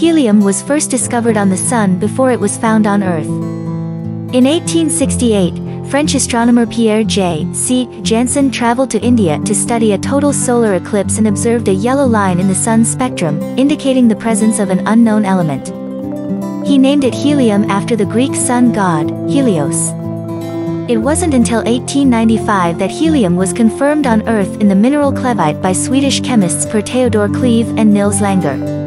Helium was first discovered on the Sun before it was found on Earth. In 1868, French astronomer Pierre J. C. Janssen traveled to India to study a total solar eclipse and observed a yellow line in the Sun's spectrum, indicating the presence of an unknown element. He named it helium after the Greek sun god, Helios. It wasn't until 1895 that helium was confirmed on Earth in the mineral cleveite by Swedish chemists Per Teodor Cleve and Nils Langer.